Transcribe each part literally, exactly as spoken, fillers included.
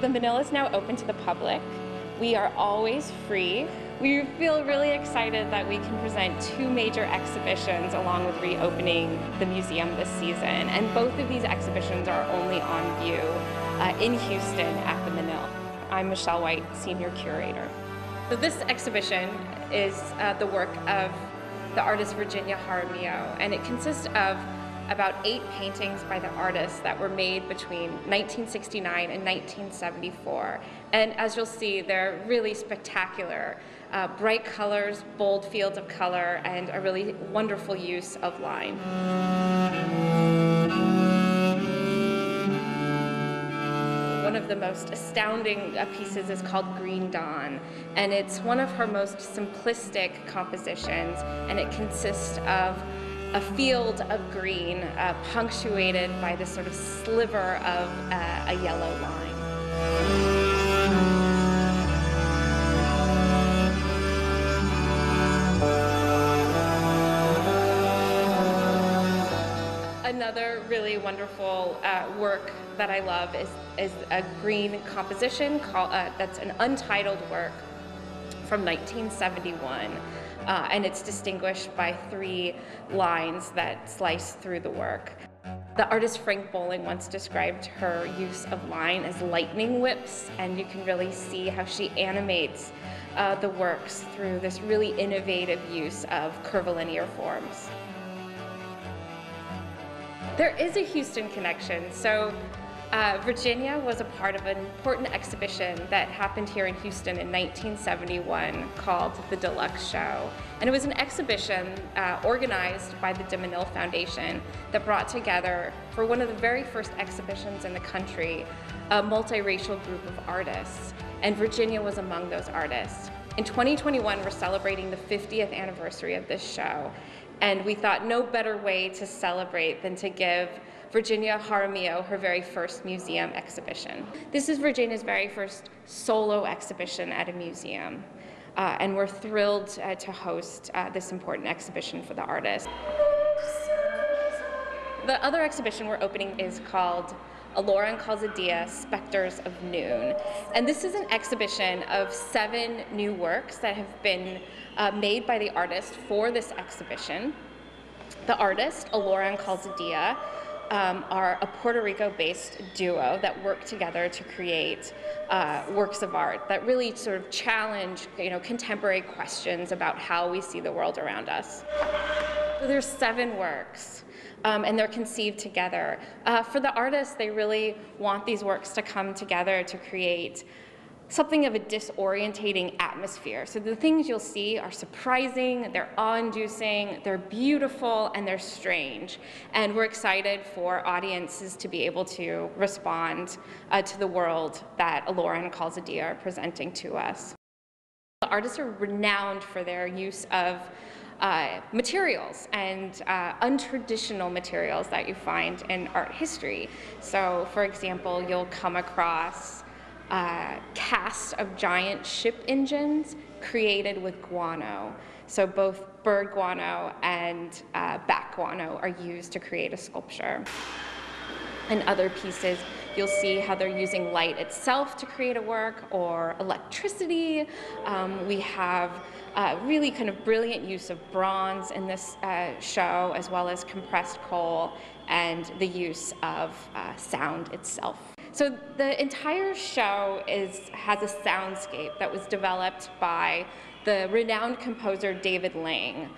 The Manila is now open to the public. We are always free. We feel really excited that we can present two major exhibitions along with reopening the museum this season. And both of these exhibitions are only on view uh, in Houston at the Manil. I'm Michelle White, Senior Curator. So this exhibition is uh, the work of the artist Virginia Jaramillo, and it consists of about eight paintings by the artist that were made between nineteen sixty-nine and nineteen seventy-four. And as you'll see, they're really spectacular. Uh, bright colors, bold fields of color, and a really wonderful use of line. One of the most astounding pieces is called Green Dawn, and it's one of her most simplistic compositions, and it consists of a field of green uh, punctuated by this sort of sliver of uh, a yellow line. Another really wonderful uh, work that I love is, is a green composition called, uh, that's an untitled work from nineteen seventy-one. Uh, and it's distinguished by three lines that slice through the work. The artist Frank Bowling once described her use of line as lightning whips, and you can really see how she animates uh, the works through this really innovative use of curvilinear forms. There is a Houston connection. So Uh, Virginia was a part of an important exhibition that happened here in Houston in nineteen seventy-one called The Deluxe Show. And it was an exhibition uh, organized by the De Menil Foundation that brought together, for one of the very first exhibitions in the country, a multiracial group of artists. And Virginia was among those artists. In twenty twenty-one, we're celebrating the fiftieth anniversary of this show. And we thought no better way to celebrate than to give Virginia Jaramillo her very first museum exhibition. This is Virginia's very first solo exhibition at a museum, uh, and we're thrilled uh, to host uh, this important exhibition for the artist. The other exhibition we're opening is called Allora and Calzadilla, Specters of Noon. And this is an exhibition of seven new works that have been uh, made by the artist for this exhibition. The artist, Allora and Calzadilla, Um, are a Puerto Rico-based duo that work together to create uh, works of art that really sort of challenge, you know, contemporary questions about how we see the world around us. So there's seven works, um, and they're conceived together. Uh, for the artists, they really want these works to come together to create something of a disorientating atmosphere. So the things you'll see are surprising, they're awe-inducing, they're beautiful, and they're strange. And we're excited for audiences to be able to respond uh, to the world that Allora and Calzadilla are presenting to us. The artists are renowned for their use of Uh, materials and uh, untraditional materials that you find in art history. So, for example, you'll come across Uh, casts of giant ship engines created with guano. So both bird guano and uh, bat guano are used to create a sculpture. In other pieces, you'll see how they're using light itself to create a work, or electricity. Um, we have uh, really kind of brilliant use of bronze in this uh, show, as well as compressed coal and the use of uh, sound itself. So the entire show is, has a soundscape that was developed by the renowned composer David Lang.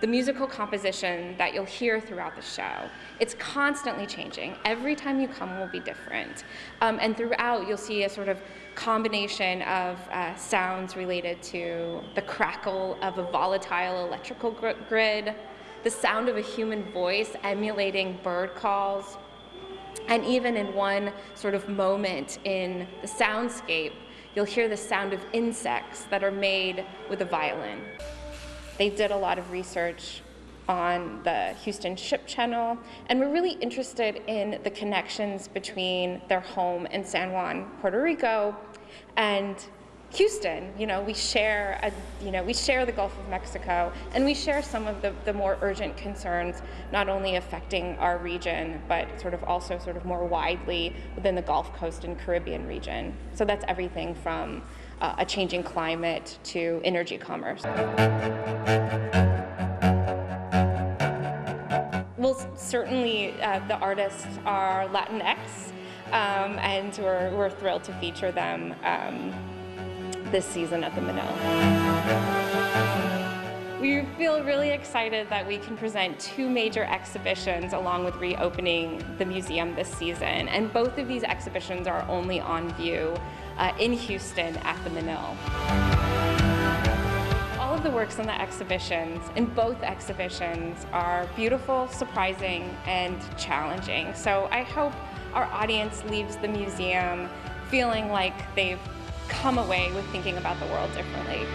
The musical composition that you'll hear throughout the show, it's constantly changing. Every time you come will be different. Um, and throughout, you'll see a sort of combination of uh, sounds related to the crackle of a volatile electrical gr grid, the sound of a human voice emulating bird calls, and even in one sort of moment in the soundscape, you'll hear the sound of insects that are made with a violin. They did a lot of research on the Houston Ship Channel, and we're really interested in the connections between their home in San Juan, Puerto Rico, and Houston, you know, we share, a, you know, we share the Gulf of Mexico, and we share some of the, the more urgent concerns, not only affecting our region, but sort of also sort of more widely within the Gulf Coast and Caribbean region. So that's everything from uh, a changing climate to energy commerce. Well, certainly uh, the artists are Latinx, um, and we're, we're thrilled to feature them. Um, this season at the Menil. We feel really excited that we can present two major exhibitions along with reopening the museum this season, and both of these exhibitions are only on view uh, in Houston at the Menil. All of the works in the exhibitions, in both exhibitions, are beautiful, surprising, and challenging. So I hope our audience leaves the museum feeling like they've come away with thinking about the world differently.